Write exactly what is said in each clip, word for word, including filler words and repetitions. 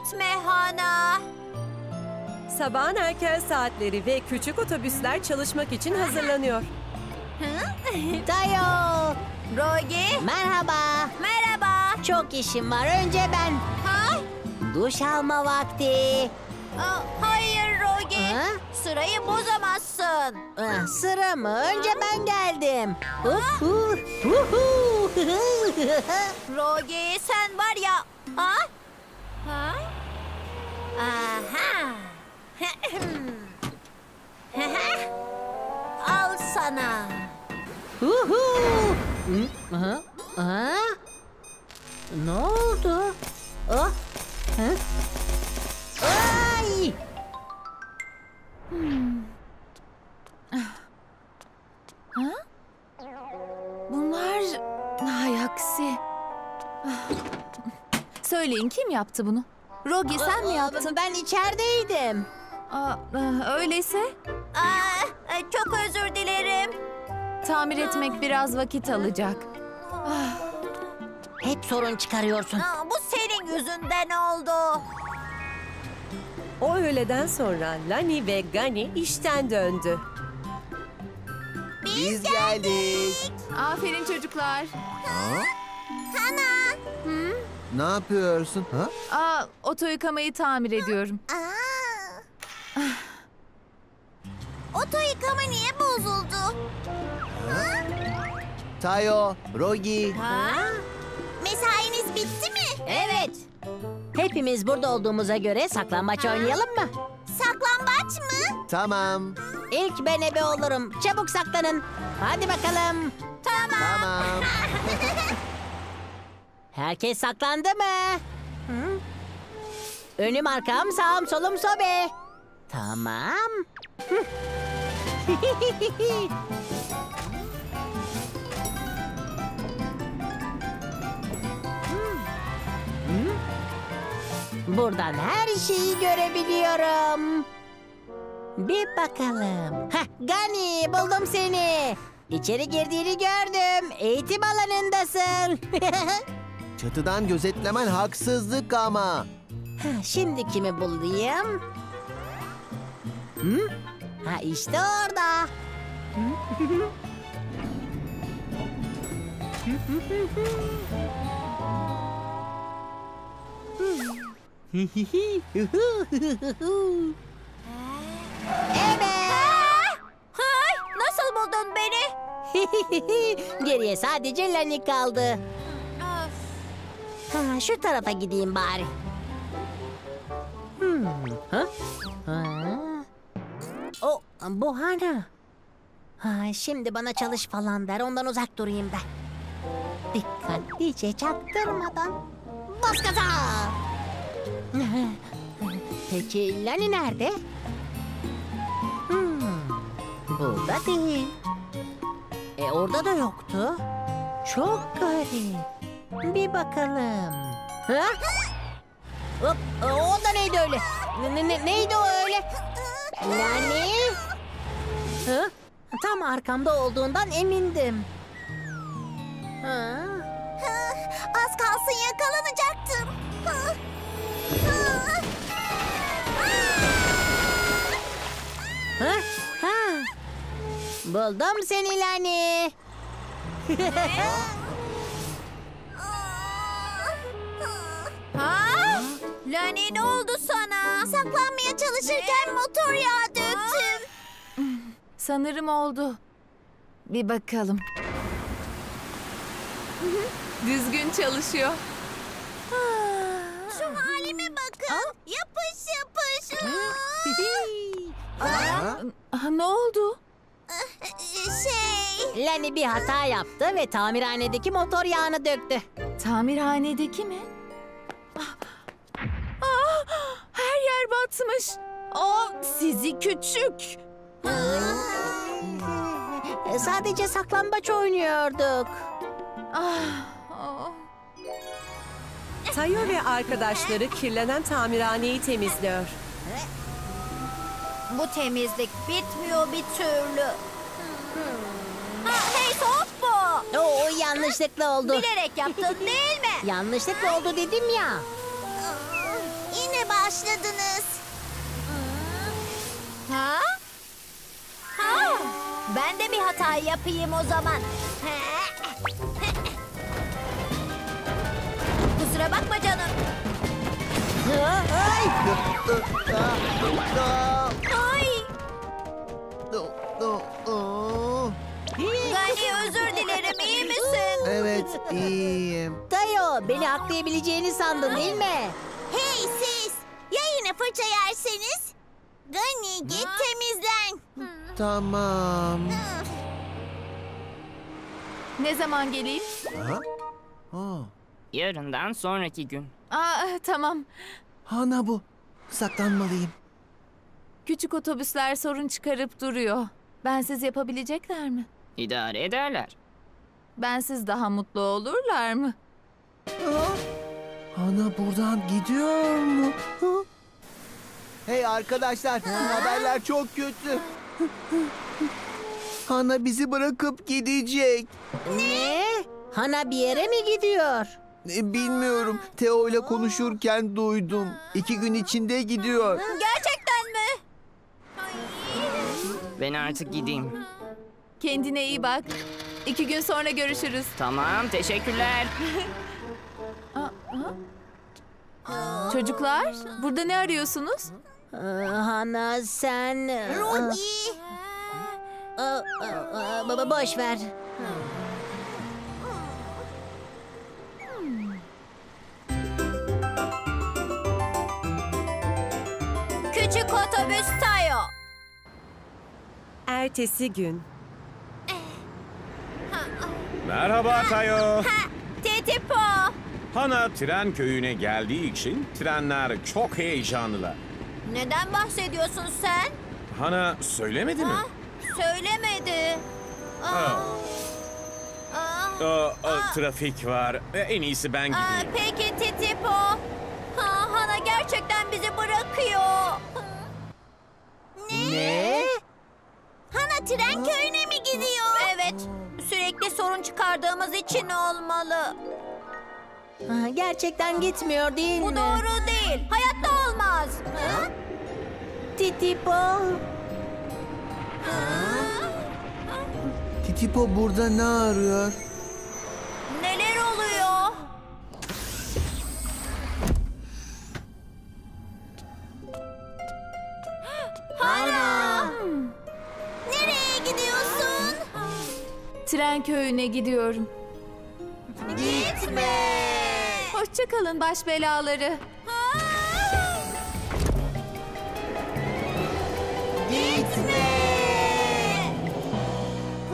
gitme Hana. Sabahın erken saatleri ve küçük otobüsler çalışmak için hazırlanıyor. Tayo, Rogi. Merhaba. Merhaba. Çok işim var. Önce ben. Ha? Duş alma vakti. Aa, hayır Rogi. Ha? Sırayı bozamazsın. Ah, sıra mı? Önce ha? ben geldim. Rogi sen var ya. Ha? Ha? Aha. Al sana. Aha. Aha. Ne oldu? Ah. Ha? Ay! Hmm. Ha? Bunlar ay aksi. Söyleyin kim yaptı bunu? Rogi sen mi yaptın? Ben içerideydim. Aa, öyleyse? Aa, çok özür dilerim. Tamir etmek biraz vakit alacak. Hep sorun çıkarıyorsun. Aa, bu senin yüzünden oldu. O öğleden sonra Lani ve Gani işten döndü. Biz, Biz geldik. geldik. Aferin çocuklar. Ha? Hana. Hı? Ne yapıyorsun? Ha? Aa, oto yıkamayı tamir ediyorum. Aa. Oto yıkama niye bozuldu? Ha? Tayo, Rogi. Ha? Mesainiz bitti mi? Evet. Hepimiz burada olduğumuza göre saklambaç oynayalım mı? Saklambaç mı? Tamam. İlk ben ebe olurum. Çabuk saklanın. Hadi bakalım. Tamam. Tamam. Herkes saklandı mı? Hı? Önüm arkam sağım solum sobe. Tamam. Buradan her şeyi görebiliyorum. Bir bakalım. Hah, Gani buldum seni. İçeri girdiğini gördüm. Eğitim alanındasın. Çatıdan gözetlemen haksızlık ama. Hah, şimdi kimi bulayım? Hı? Ha işte orada. Evet. Hay, nasıl buldun beni? Geriye sadece Lani kaldı. Ha, şu tarafa gideyim bari. Hmm. Ha? Ha. O, bu Hana. Ha, şimdi bana çalış falan der, ondan uzak durayım ben. Dikkatlice çaktırmadan. Bas gaza. Peki Lani nerede? Hmm, burada değil. E orada da yoktu. Çok garip. Bir bakalım. Ha? Hop, o da neydi öyle? Ne, ne, neydi o öyle? Lani? Ha? Tam arkamda olduğundan emindim. Ha? Az kalsın yakalanacaktım. Ha? Ha? Ha. Buldum seni Lani. Ha? Lani ne oldu sana? Saklanmaya çalışırken motor yağı döktüm. Sanırım oldu. Bir bakalım. Düzgün çalışıyor. Şu halime bakın. Aa. Yapış yapış. Aa, ne oldu? Şey... Lani bir hata yaptı ve tamirhanedeki motor yağını döktü. Tamirhanedeki mi? Aa, her yer batmış. Aa, sizi küçük. Aa, sadece saklambaç oynuyorduk. Ah. Tayo ve arkadaşları kirlenen tamirhaneyi temizliyor. Bu temizlik bitmiyor bir türlü. Hmm. Ha, hey top bu. Oo, yanlışlıkla oldu. Bilerek yaptın değil mi? Yanlışlıkla oldu dedim ya. Yine başladınız. Ha? Ha? Ben de bir hata yapayım o zaman. Kusura bakma canım. Ay! Ay! Gani, özür dilerim. İyi misin? Evet, iyiyim. Tayo, beni haklayabileceğini sandın değil mi? Hey siz! Ya yine fırça yerseniz? Gani, git temizlen. Tamam. Ne zaman geleyim? Ha? Ha. Yarından sonraki gün. Aa, tamam. Hana bu. Saklanmalıyım. Küçük otobüsler sorun çıkarıp duruyor. Bensiz yapabilecekler mi? İdare ederler. Bensiz daha mutlu olurlar mı? Aa, Hana buradan gidiyor mu? Ha? Hey arkadaşlar, ha? Haberler çok kötü. Hana bizi bırakıp gidecek. Ne? Hana bir yere mi gidiyor? Bilmiyorum. Teo ile konuşurken duydum. İki gün içinde gidiyor. Gerçekten mi? Ben artık gideyim. Kendine iyi bak. İki gün sonra görüşürüz. Tamam, teşekkürler. Çocuklar, burada ne arıyorsunuz? Hana sen... Rogi! Baba boş ver. Küçük Otobüs Tayo. Ertesi gün. Merhaba Tayo. Titipo. Hana tren köyüne geldiği için trenler çok heyecanlılar. Neden bahsediyorsun sen? Hana söylemedi mi? Söylemedi. Trafik var. En iyisi ben gideyim. Peki Titipo. Hana gerçekten bizi bırakıyor. Ne? Ne? Hana tren köyüne mi gidiyor? Evet. Sürekli sorun çıkardığımız için olmalı. Gerçekten gitmiyor değil mi? Bu doğru değil. Hayatta olmaz. Titipo. Titipo burada ne arıyor? Neler oluyor? Hana! Nereye gidiyorsun? Tren köyüne gidiyorum. Gitme! Hoşça kalın baş belaları. Gitme!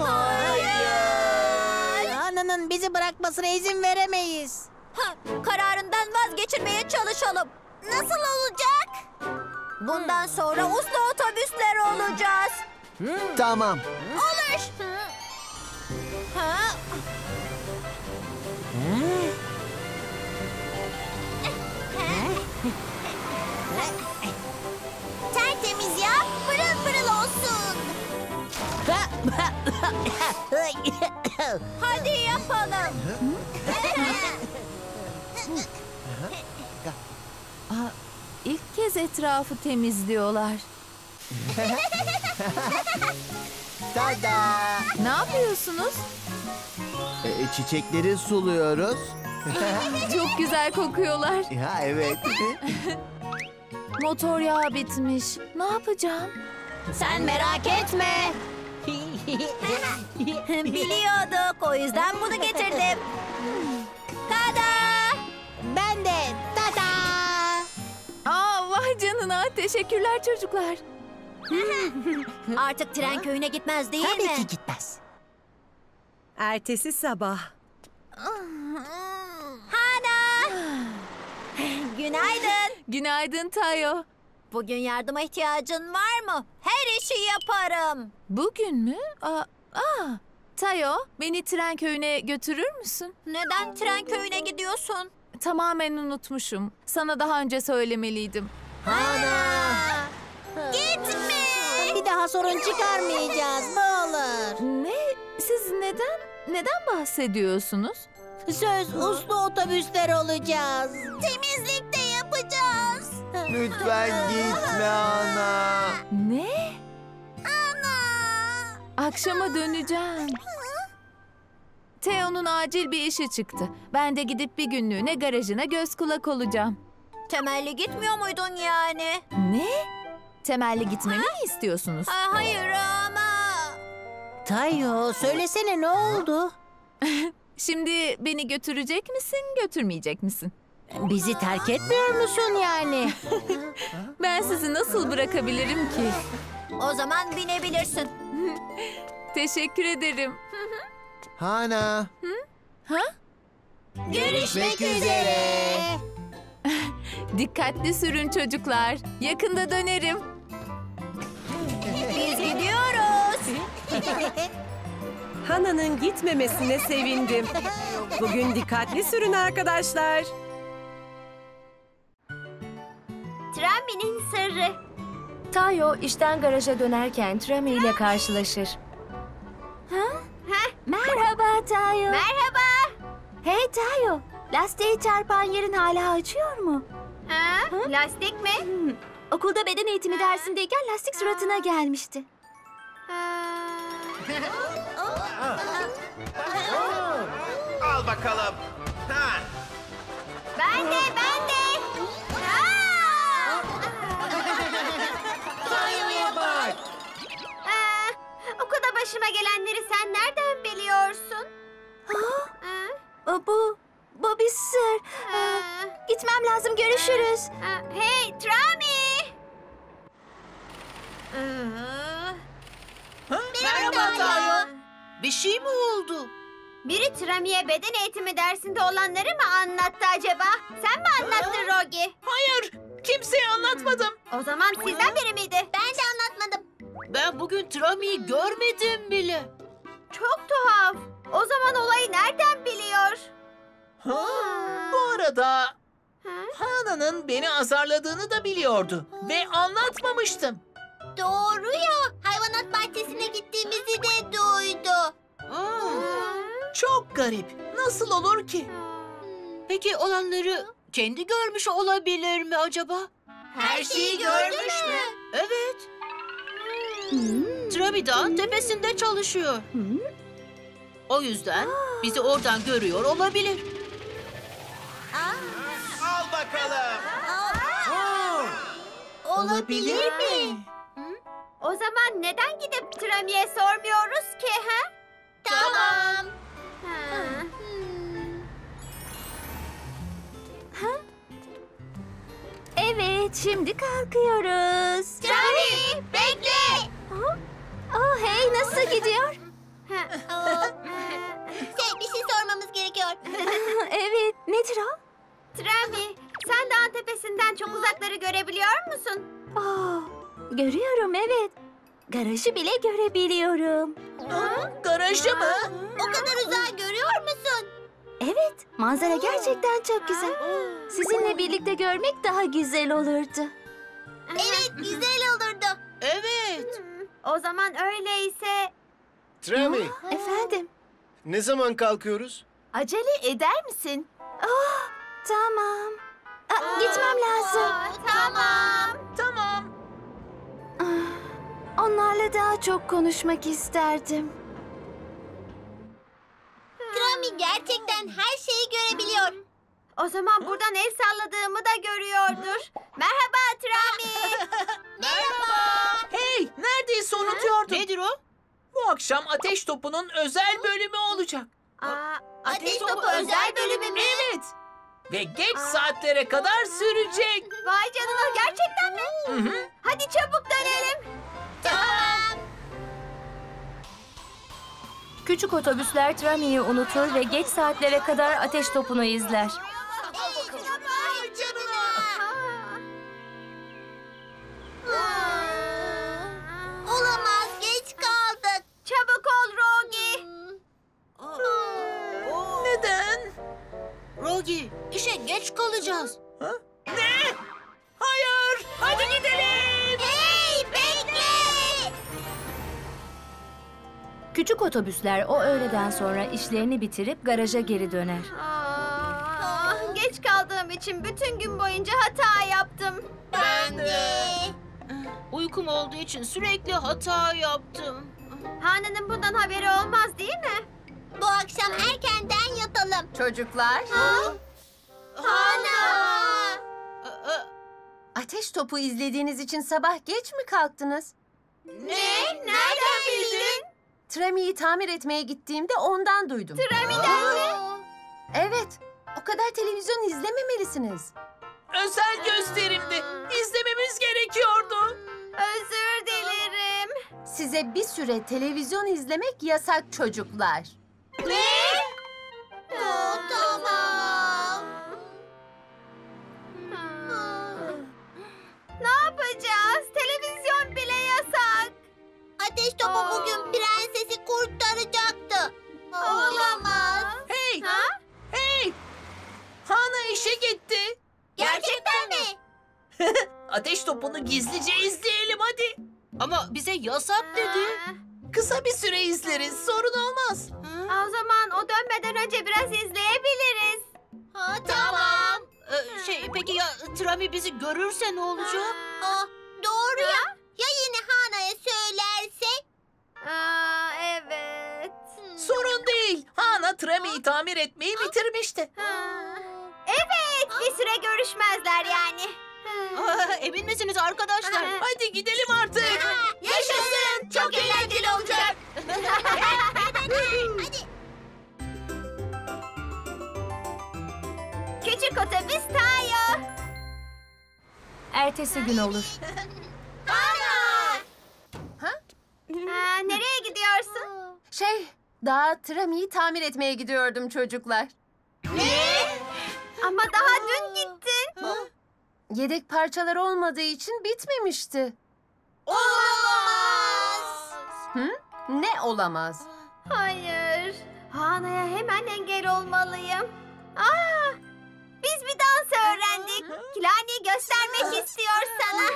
Hayır! Hana'nın bizi bırakmasına izin veremeyiz. Ha, kararından vazgeçirmeye çalışalım. Nasıl olacak? Bundan sonra uslu otobüsler olacağız. Tamam. Olur. Ha? Tertemiz yap, pırıl pırıl olsun. Hadi yapalım. Aa, ilk kez etrafı temizliyorlar. Ne yapıyorsunuz? E, çiçekleri suluyoruz. Çok güzel kokuyorlar. Ya evet. Motor yağı bitmiş. Ne yapacağım? Sen merak etme. Biliyorduk. O yüzden bunu getirdim. Tada! Ben de. Tada! Aa, vay canına. Teşekkürler çocuklar. Artık tren köyüne gitmez değil Tabii mi? Tabii ki gitmez. Ertesi sabah. Hana! Günaydın. Günaydın Tayo. Bugün yardıma ihtiyacın var mı? Her işi yaparım. Bugün mü? Aa, aa. Tayo, beni tren köyüne götürür müsün? Neden tren köyüne gidiyorsun? Tamamen unutmuşum. Sana daha önce söylemeliydim. Hana! Gitme! Bir daha sorun çıkarmayacağız. Ne olur. Ne? Siz neden, neden bahsediyorsunuz? Söz uslu otobüsler olacağız. Temizlik de yapacağız. Lütfen gitme Ana. Ne? Ana. Akşama döneceğim. Teo'nun acil bir işi çıktı. Ben de gidip bir günlüğüne garajına göz kulak olacağım. Temelli gitmiyor muydun yani? Ne? Temelli gitmemi mi istiyorsunuz? Ha, hayır ama. Tayo, söylesene ne oldu? Şimdi beni götürecek misin, götürmeyecek misin? Bizi terk etmiyor musun yani? Ben sizi nasıl bırakabilirim ki? O zaman binebilirsin. Teşekkür ederim. Hana. Hı? Ha? Görüşmek üzere. Dikkatli sürün çocuklar. Yakında dönerim. Biz gidiyoruz. Hana'nın gitmemesine sevindim. Bugün dikkatli sürün arkadaşlar. Trami'nin sırrı. Tayo işten garaja dönerken Trami ile karşılaşır. Ha? Ha? Merhaba Tayo. Merhaba. Hey Tayo, lastiği çarpan yerin hala acıyor mu? Ha? Ha? Lastik mi? Hmm. Okulda beden eğitimi dersindeyken lastik suratına gelmişti. Al bakalım. Ha. Ben de, ben de. Okulda başıma gelenleri sen nereden biliyorsun? Ha? Bu, bu bir sır. Ee, gitmem lazım, görüşürüz. Hey Trami! Merhaba Tayo. Bir şey mi oldu? Biri Trami'ye beden eğitimi dersinde olanları mı anlattı acaba? Sen mi anlattın Rogi? Hayır, kimseye anlatmadım. O zaman sizden biri miydi? Ben de anlatmadım. Ben bugün Trami'yi görmedim bile. Çok tuhaf. O zaman olayı nereden biliyor? Ha, ha. Bu arada ha? Hana'nın beni azarladığını da biliyordu. Ha. Ve anlatmamıştım. Doğru ya. Hayvanat bahçesine gittiğimizi de duydu. Ha. Ha. Çok garip. Nasıl olur ki? Peki olanları kendi görmüş olabilir mi acaba? Her şeyi görmüş mü? Evet. Hmm. Trami Dağ'ın hmm. tepesinde çalışıyor. Hmm. O yüzden Aa. bizi oradan görüyor olabilir. Aa. Al bakalım. Aa. Aa. Olabilir, olabilir mi? Hı? O zaman neden gidip Trami'ye sormuyoruz ki? Ha? Tamam. Ha. Hmm. Ha? Evet, şimdi kalkıyoruz. Trami, bekle. Oh, hey, nasıl gidiyor? Şey, bir şey sormamız gerekiyor. Evet, nedir o? Trami, sen dağın tepesinden çok uzakları görebiliyor musun? Oh, görüyorum, evet. Garajı bile görebiliyorum. Aa, garajı mı? O kadar uzağı görüyor musun? Evet, manzara gerçekten çok güzel. Sizinle birlikte görmek daha güzel olurdu. Evet, güzel olurdu. Evet. O zaman öyleyse... Trami. Aa, efendim? Ne zaman kalkıyoruz? Acele eder misin? Oh, tamam. Aa, Aa, gitmem lazım. O, tamam. Tamam. Aa, onlarla daha çok konuşmak isterdim. Trami gerçekten her şeyi görebiliyor. O zaman buradan el salladığımı da görüyordur. Merhaba Trami. Merhaba. Hey, neredeyse unutuyordum. Nedir o? Bu akşam ateş topunun özel bölümü olacak. Aa, ateş, ateş topu, topu özel bölümü mü? Evet. Ve geç Aa. saatlere kadar sürecek. Vay canına, gerçekten mi? Hı hı. Hadi çabuk dönelim. Tamam. Küçük otobüsler Trami'yi unutur ve geç saatlere kadar ateş topunu izler. Olamaz, geç kaldık. Çabuk ol Rogi. Neden? Rogi, işe geç kalacağız. Ha? Ne? Hayır, hadi gidelim. Hey, bekle. Küçük otobüsler o öğleden sonra işlerini bitirip garaja geri döner. Aa, geç kaldım. için bütün gün boyunca hata yaptım. Ben de. Uykum olduğu için sürekli hata yaptım. Hana'nın bundan haberi olmaz değil mi? Bu akşam erkenden yatalım. Çocuklar. Ha? Hana! Ateş topu izlediğiniz için sabah geç mi kalktınız? Ne? Nereden bildin? Trami'yi tamir etmeye gittiğimde ondan duydum. Trami'den mi? Evet. O kadar televizyon izlememelisiniz. Özel gösterimdi. İzlememiz gerekiyordu. Özür dilerim. Size bir süre televizyon izlemek yasak çocuklar. Ne? Oh, tamam. Ne yapacağız? Televizyon bile yasak. Ateş topu oh. bugün prensesi kurtaracaktı. Olamaz. Hey! Ha? Hey! Hana işe gitti. Gerçekten, Gerçekten mi? Ateş topunu gizlice izleyelim hadi. Ama bize yasak dedi. Kısa bir süre izleriz, sorun olmaz. O zaman o dönmeden önce biraz izleyebiliriz. Ha, tamam. tamam. Ee, şey, peki ya Trami bizi görürse ne olacak? Aa, doğru ha? ya. Ya yine Hana'ya söylersek? Aa, evet. Sorun değil. Hana Trami'yi tamir etmeyi ha? bitirmişti. Ha. Evet, ha? bir süre görüşmezler yani. Aa, emin misiniz arkadaşlar? Aha. Hadi gidelim artık. Aha. Yaşasın. Çok eğlenceli olacak. Hadi. Küçük otobüs Tayo. Ertesi gün olur. Ana! Ha? Aa, nereye gidiyorsun? Şey, daha Trami'yi tamir etmeye gidiyordum çocuklar. Ne? Ama daha dün gittin. Ha? Yedek parçalar olmadığı için bitmemişti. Olamaz! Hı? Ne olamaz? Hayır. Hana'ya hemen engel olmalıyım. Aa! Biz bir dans öğrendik. Lani'yi göstermek istiyor sana.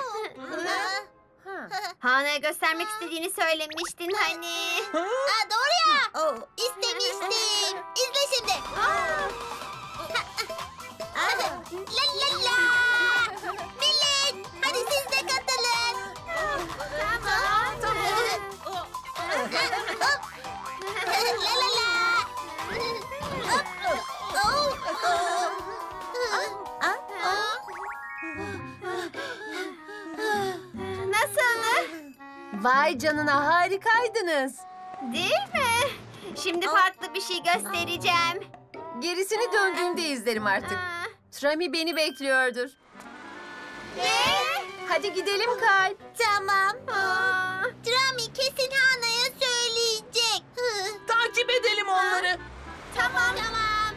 Hana'ya göstermek istediğini söylemiştin hani. Aa, doğru ya. İstemiştim. İzle şimdi. La la la. Vay canına, harikaydınız. Değil mi? Şimdi farklı bir şey göstereceğim. Gerisini döndüğümde izlerim artık. Trami beni bekliyordur. Ne? Hadi gidelim Kalp. Tamam. Aa. Trami kesin Hana'ya söyleyecek. Takip edelim onları. Tamam. Tamam.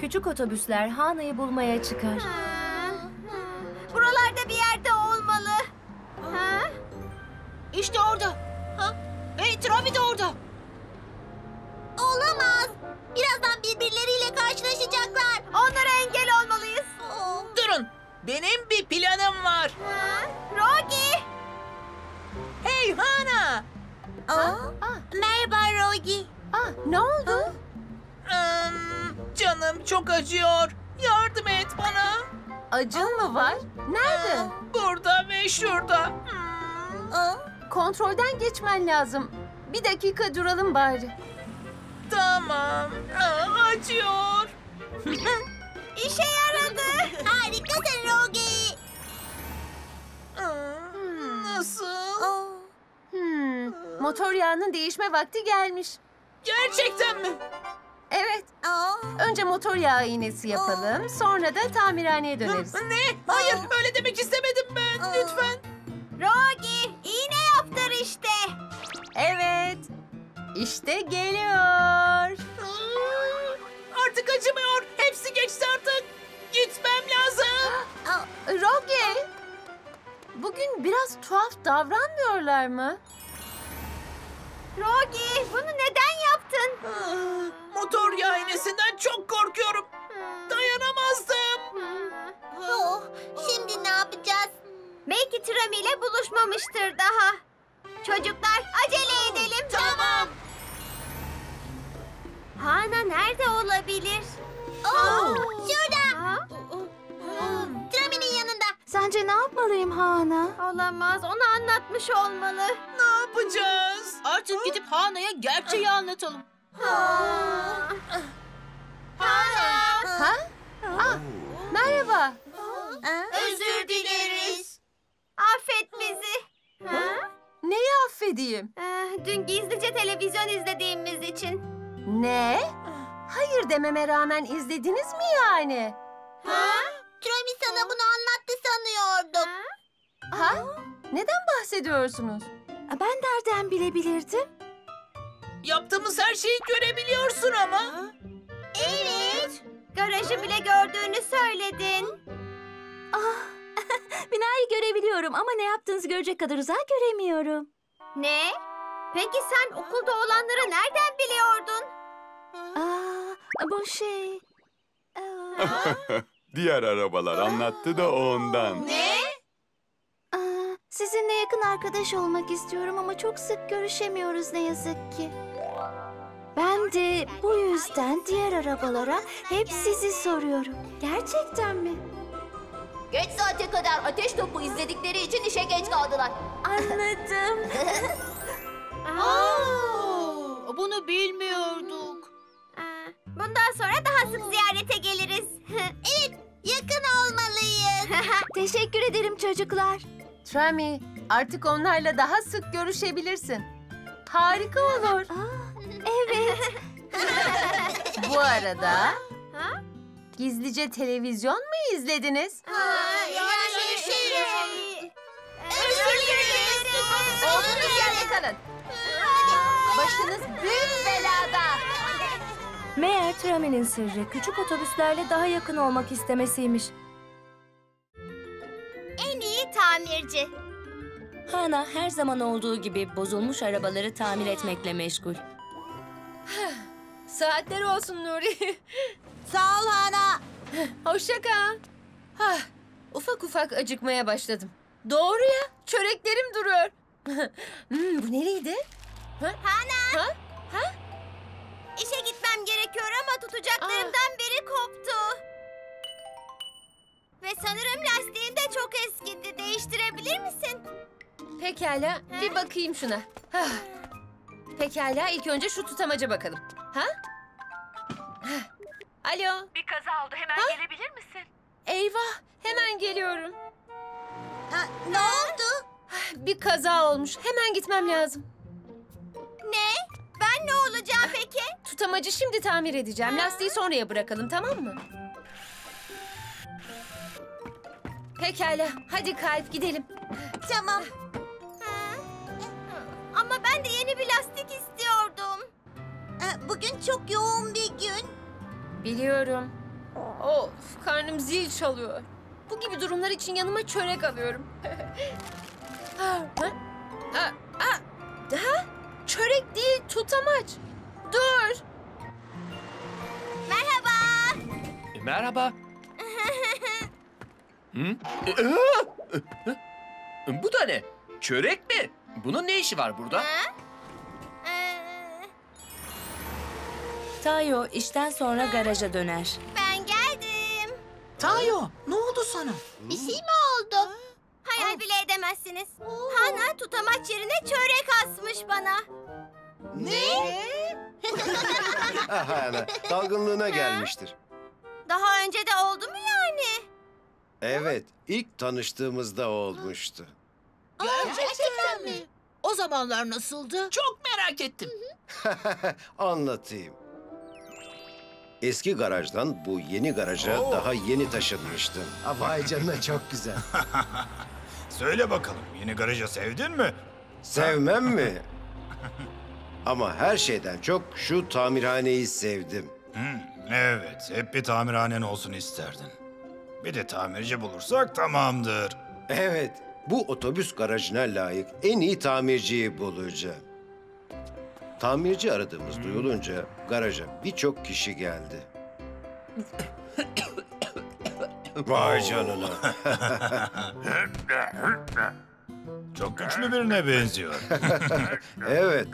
Küçük otobüsler Hana'yı bulmaya çıkar. Ha. Buralarda bir yerde olmalı. Ha? İşte orada. Ha? Hey, Trami de orada. Olamaz. Birazdan birbirleriyle karşılaşacaklar. Onlara engel olmalıyız. Oh. Durun. Benim bir planım var. Ha? Rogi. Hey Hana. Aa, Aa. Merhaba Rogi. Aa, ne oldu? Um, canım çok acıyor. Yardım et bana. Acın mı var? Nerede? Aa, burada ve şurada. Aa, kontrolden geçmen lazım. Bir dakika duralım bari. Tamam. Aa, acıyor. İşe yaradı. Harikasın Rogi. Hmm. Nasıl? Hmm. Motor yağının değişme vakti gelmiş. Gerçekten mi? Evet. Önce motor yağı iğnesi yapalım. Sonra da tamirhaneye döneriz. Ne? Hayır, öyle demek istemedim ben. Lütfen. Rogi, iğne yaptır işte. Evet. İşte geliyor. Artık acımıyor. Hepsi geçti artık. Gitmem lazım. Rogi, bugün biraz tuhaf davranmıyorlar mı? Rogi, bunu neden yaptın? Motor yağı iğnesinden çok korkuyorum. Dayanamazdım. Oh, şimdi ne yapacağız? Belki Trami ile buluşmamıştır daha. Çocuklar, acele edelim. Tamam. Hana nerede olabilir? Oh, şurada. Ha? ne yapmalıyım Hana? Olamaz, ona anlatmış olmalı. Ne yapacağız? Artık Hı? gidip Hana'ya gerçeği anlatalım. Hana! Hana! Ha? Aa, merhaba. Ha? Özür dileriz. Affet bizi. Ha? Neyi affedeyim? Ee, dün gizlice televizyon izlediğimiz için. Ne? Hayır dememe rağmen izlediniz mi yani? Ha? Trami sana bunu anlattı sanıyordum. Ha? ha? Neden bahsediyorsunuz? Ben nereden bilebilirdim? Yaptığımız her şeyi görebiliyorsun ama. Evet. Garajı bile gördüğünü söyledin. Ah, binayı görebiliyorum ama ne yaptığınızı görecek kadar uzağa göremiyorum. Ne? Peki sen okulda olanları nereden biliyordun? Aa, bu şey... Aa. Diğer arabalar anlattı da ondan. Ne? Aa, sizinle yakın arkadaş olmak istiyorum ama çok sık görüşemiyoruz ne yazık ki. Ben de bu yüzden diğer arabalara hep sizi soruyorum. Gerçekten mi? Geç saate kadar ateş topu izledikleri için işe geç kaldılar. Anladım. Aa, bunu bilmiyorduk. Bundan sonra daha sık ziyarete geliriz. Evet, yakın olmalıyız. Teşekkür ederim çocuklar. Trami, artık onlarla daha sık görüşebilirsin. Harika olur. Aa, evet. Bu arada... Gizlice televizyon mu izlediniz? Ha, yani şey... şey. Özür dileriz. Olduğunuz yerde kalın. Başınız büyük belada. Meğer Trami'nin sırrı küçük otobüslerle daha yakın olmak istemesiymiş. En iyi tamirci. Hana her zaman olduğu gibi bozulmuş arabaları tamir etmekle meşgul. Saatler olsun Nuri. Sağ ol Hana. Hoşça kal. Hah, ufak ufak acıkmaya başladım. Doğru ya, çöreklerim duruyor. hmm, bu nereydi? Ha? Hana! Ha? Ha? İşe gitmem gerekiyor ama tutacaklarımdan Aa. biri koptu. Ve sanırım lastiğim de çok eskidi. Değiştirebilir misin? Pekala, ha? bir bakayım şuna. Ha. Pekala, ilk önce şu tutamaca bakalım. Ha? Ha. Alo. Bir kaza oldu. Hemen ha? gelebilir misin? Eyvah. Hemen geliyorum. Ha, ne ha? oldu? Bir kaza olmuş. Hemen gitmem lazım. Ne? Ben ne olacağım peki? Tutamacı şimdi tamir edeceğim. Ha? Lastiği sonraya bırakalım, tamam mı? Pekala. Hadi Kalp, gidelim. Tamam. Ha? Ama ben de yeni bir lastik istiyordum. Bugün çok yoğun bir gün. Biliyorum. Of, karnım zil çalıyor. Bu gibi durumlar için yanıma çörek alıyorum. ha? Ha? Ha? Ha? Çörek değil, tutamaç. Dur. Merhaba. E, merhaba. Hı? Bu da ne? Çörek mi? Bunun ne işi var burada? Ha? Tayo işten sonra garaja döner. Ben geldim. Tayo, ne oldu sana? Bir şey mi oldu? Hayal Aa. bile edemezsiniz. Oo. Hana tutamaç yerine çörek asmış bana. Ne? Hana, dalgınlığına gelmiştir. Daha önce de oldu mu yani? Evet, ilk tanıştığımızda olmuştu. Aa, gerçekten, gerçekten mi? mi? O zamanlar nasıldı? Çok merak ettim. Anlatayım. Eski garajdan bu yeni garaja Oo. daha yeni taşınmıştım. Vay canına, çok güzel. Söyle bakalım, yeni garajı sevdin mi? Sevmem mi? Ama her şeyden çok şu tamirhaneyi sevdim. Hmm, evet, hep bir tamirhanen olsun isterdin. Bir de tamirci bulursak tamamdır. Evet, bu otobüs garajına layık en iyi tamirciyi bulacağım. Tamirci aradığımız hmm. duyulunca garaja birçok kişi geldi. Vay canına. Çok güçlü birine benziyor. Evet.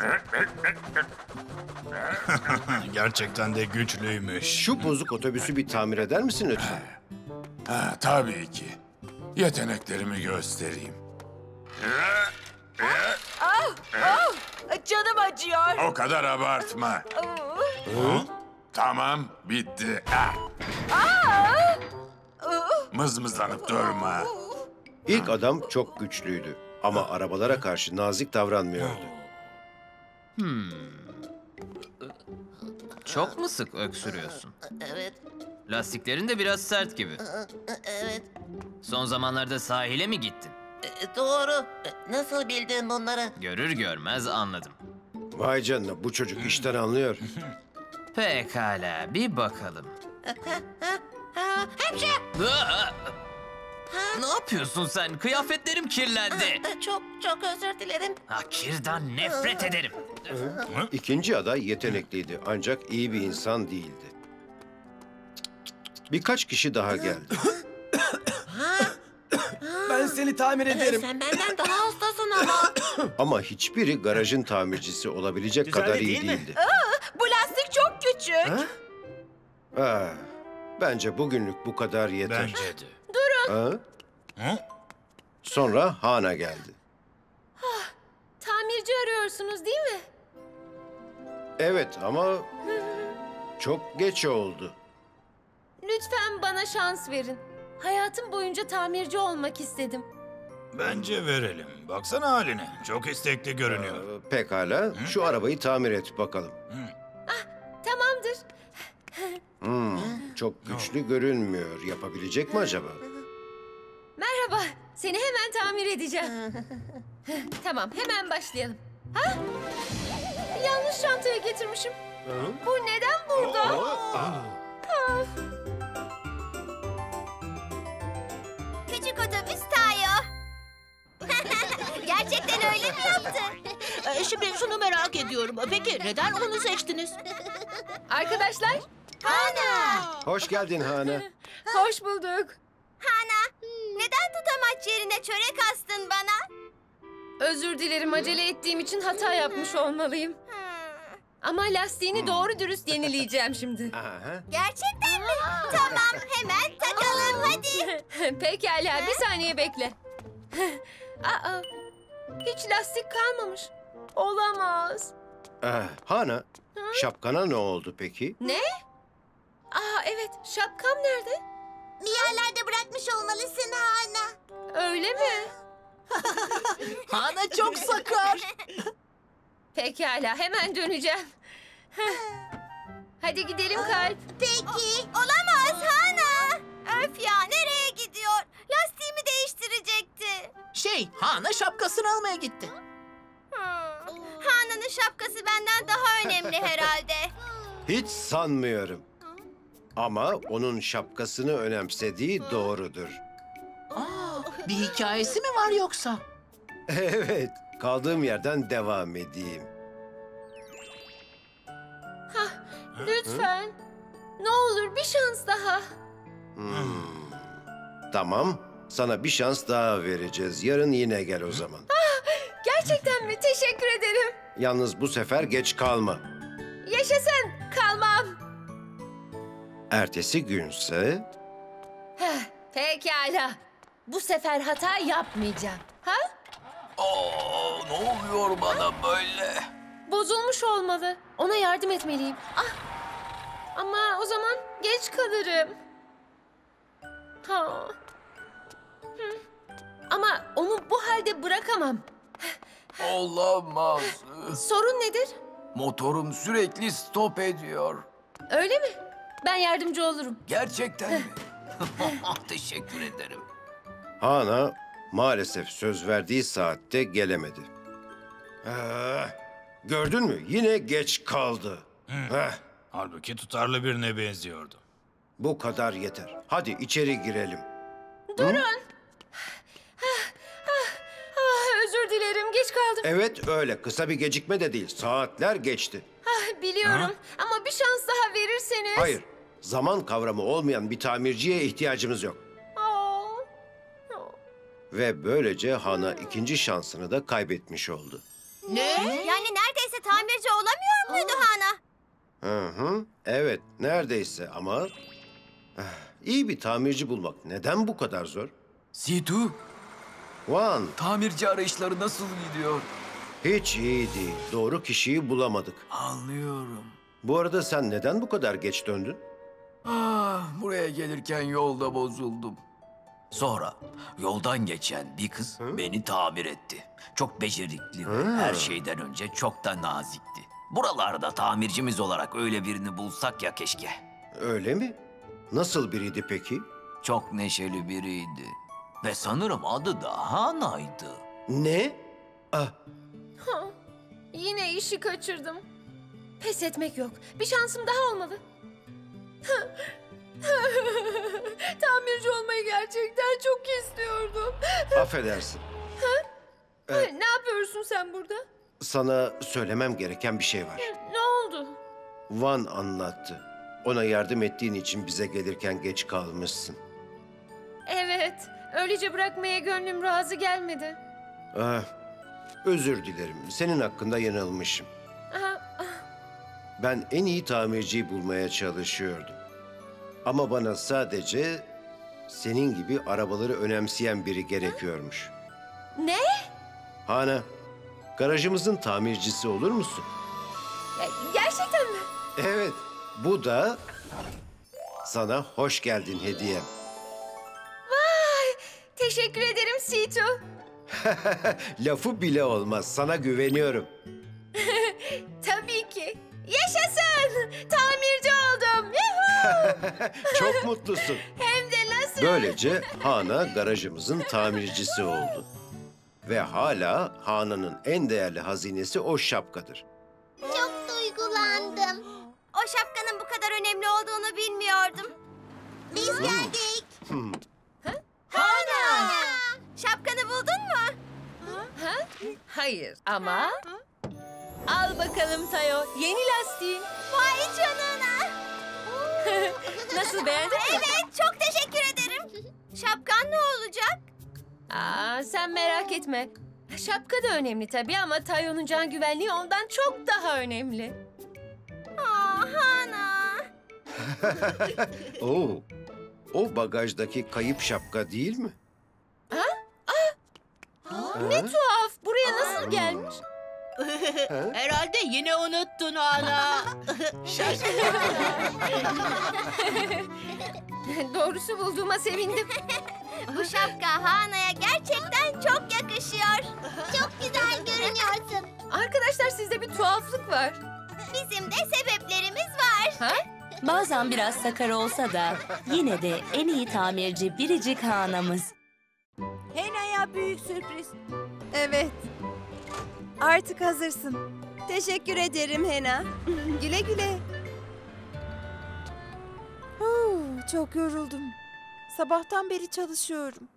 Gerçekten de güçlüymüş. Şu bozuk otobüsü bir tamir eder misin lütfen? Ha, tabii ki. yeteneklerimi göstereyim. Ah, ah, canım acıyor. O kadar abartma. Tamam, bitti. Mızmızlanıp durma. İlk adam çok güçlüydü ama arabalara karşı nazik davranmıyordu. Hmm. Çok mu sık öksürüyorsun? Evet. Lastiklerin de biraz sert gibi. Evet. Son zamanlarda sahile mi gittin? E, doğru. Nasıl bildin bunları? Görür görmez anladım. Vay canına, bu çocuk işten anlıyor. Pekala, bir bakalım. Hepsi! Ne yapıyorsun sen? Kıyafetlerim kirlendi. Çok çok özür dilerim. Ha, kirden nefret ederim. İkinci aday yetenekliydi ancak iyi bir insan değildi. Birkaç kişi daha geldi. Ben seni tamir ederim. Sen benden daha ustasın ama. Ama hiçbiri garajın tamircisi olabilecek güzel kadar de iyi değildi. Aa, bu lastik çok küçük. Ha? Aa, bence bugünlük bu kadar yeter. Bence de. Durun. Ha? Sonra Hana geldi. Ah, tamirci arıyorsunuz değil mi? Evet ama çok geç oldu. Lütfen bana şans verin. Hayatım boyunca tamirci olmak istedim. Bence verelim. Baksana haline. Çok istekli görünüyor. Ee, pekala. Hı? Şu arabayı tamir et bakalım. Hı. Ah, tamamdır. Hmm, çok güçlü no. görünmüyor. Yapabilecek mi acaba? Merhaba. Seni hemen tamir edeceğim. Tamam, hemen başlayalım. Ha? Yanlış çantaya getirmişim. Hı? Bu neden burada? Aa, aa. Aa. KÜÇÜK OTOBÜS TAYO. Gerçekten öyle mi yaptın? Ee, şimdi şunu merak ediyorum. Peki neden onu seçtiniz? Arkadaşlar, Hana! Hoş geldin Hana. Hoş bulduk. Hana, neden tutamaç yerine çörek astın bana? Özür dilerim, acele ettiğim için hata yapmış olmalıyım. Ama lastiğini doğru dürüst yenileyeceğim şimdi. Aha. Gerçekten mi? Aa. Tamam, hemen takalım Aa. hadi. Pekala, ha? Bir saniye bekle. Aa, hiç lastik kalmamış. Olamaz. Ee, Hana, ha? şapkana ne oldu peki? Ne? Aa, evet, şapkam nerede? Bir yerlerde bırakmış olmalısın Hana. Öyle mi? Hana çok sakar. Pekala, hemen döneceğim. Hadi gidelim Kalp. Peki, olamaz Hana. Öf ya, nereye gidiyor? Lastiğimi değiştirecekti. Şey, Hana şapkasını almaya gitti. Hmm. Hana'nın şapkası benden daha önemli herhalde. Hiç sanmıyorum. Ama onun şapkasını önemsediği doğrudur. Aa, bir hikayesi mi var yoksa? Evet. Kaldığım yerden devam edeyim. Hah, lütfen. Ne olur bir şans daha. Hmm. Tamam, sana bir şans daha vereceğiz. Yarın yine gel o zaman. Ah, gerçekten mi? Teşekkür ederim. Yalnız bu sefer geç kalma. Yaşasın, kalmam. Ertesi günse... Heh, pekala. Bu sefer hata yapmayacağım. Ha? Aa, ne oluyor bana böyle? Bozulmuş olmalı. Ona yardım etmeliyim. Ah. Ama o zaman geç kalırım. Ha. Hı. Ama onu bu halde bırakamam. Olamaz. Sorun nedir? Motorum sürekli stop ediyor. Öyle mi? Ben yardımcı olurum. Gerçekten mi? Teşekkür ederim. Hana... Maalesef söz verdiği saatte gelemedi. Ee, gördün mü? Yine geç kaldı. Halbuki tutarlı birine benziyordu. Bu kadar yeter. Hadi içeri girelim. Durun. Ah, ah, ah, özür dilerim. Geç kaldım. Evet öyle. Kısa bir gecikme de değil. Saatler geçti. Ah, biliyorum. Ha? Ama bir şans daha verirseniz... Hayır. Zaman kavramı olmayan bir tamirciye ihtiyacımız yok. Ve böylece Hana ikinci şansını da kaybetmiş oldu. Ne? Yani neredeyse tamirci olamıyor muydu Aa. Hana? Hı hı. Evet, neredeyse ama... İyi bir tamirci bulmak neden bu kadar zor? Sito, One. Tamirci arayışları nasıl gidiyor? Hiç iyi değil. Doğru kişiyi bulamadık. Anlıyorum. Bu arada sen neden bu kadar geç döndün? Ah, buraya gelirken yolda bozuldum. Sonra yoldan geçen bir kız Hı? beni tamir etti. Çok becerikli ve her şeyden önce çok da nazikti. Buralarda tamircimiz olarak öyle birini bulsak ya keşke. Öyle mi? Nasıl biriydi peki? Çok neşeli biriydi. Ve sanırım adı da Hana'ydı. Ne? Ah. Ha, yine işi kaçırdım. Pes etmek yok. Bir şansım daha olmalı. Tamirci olmayı gerçekten çok istiyordum. Affedersin. Ha? Ee, ne yapıyorsun sen burada? Sana söylemem gereken bir şey var. Ne oldu? Van anlattı. Ona yardım ettiğin için bize gelirken geç kalmışsın. Evet. Öylece bırakmaya gönlüm razı gelmedi. Ah, özür dilerim. Senin hakkında yanılmışım. Aha. Ben en iyi tamirciyi bulmaya çalışıyordum. Ama bana sadece senin gibi arabaları önemseyen biri gerekiyormuş. Ne? Hana, garajımızın tamircisi olur musun? Gerçekten mi? Evet, bu da sana hoş geldin hediyem. Vay, teşekkür ederim Sito. Lafı bile olmaz, sana güveniyorum. Tabii ki. Yaşasın! Tamirci oldum. Çok mutlusun. Hem de nasıl? Böylece Hana garajımızın tamircisi oldu. Ve hala Hana'nın en değerli hazinesi o şapkadır. Çok duygulandım. O şapkanın bu kadar önemli olduğunu bilmiyordum. Biz hmm. geldik. Hmm. Ha? Hana! Hana! Şapkanı buldun mu? Ha? Ha? Hayır ama... Ha? Al bakalım Tayo, yeni lastiğin. Vay canına! Nasıl, beğendin mi? Evet, çok teşekkür ederim. Şapkan ne olacak? Aa, sen merak etme. Şapka da önemli tabii ama Tayo'nun can güvenliği ondan çok daha önemli. Aa, Hana! Oo, o bagajdaki kayıp şapka değil mi? Ha? Aa, ha? Ne tuhaf, buraya nasıl Aa. gelmiş? Ha? Herhalde yine unuttun Hana. Doğrusu bulduğuma sevindim. Bu şapka Hana'ya gerçekten çok yakışıyor. Çok güzel görünüyorsun. Arkadaşlar, sizde bir tuhaflık var. Bizim de sebeplerimiz var. Ha? Bazen biraz sakar olsa da yine de en iyi tamirci biricik Hana'mız. Hena'ya büyük sürpriz. Evet. Artık hazırsın. Teşekkür ederim Hana. Güle güle. Huu, çok yoruldum. Sabahtan beri çalışıyorum.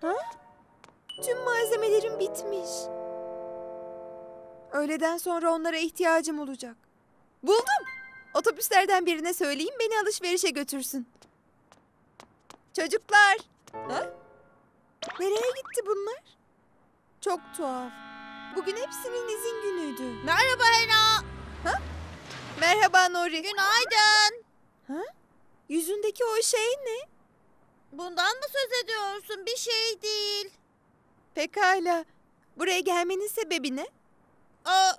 Ha? Tüm malzemelerim bitmiş. Öğleden sonra onlara ihtiyacım olacak. Buldum. Otobüslerden birine söyleyeyim, beni alışverişe götürsün. Çocuklar. Ha? Nereye gitti bunlar? Çok tuhaf. Bugün hepsinin izin günüydü. Merhaba Ena. Ha? Merhaba Nuri. Günaydın. Ha? Yüzündeki o şey ne? Bundan mı söz ediyorsun? Bir şey değil. Pekala. Buraya gelmenin sebebi ne? Aa,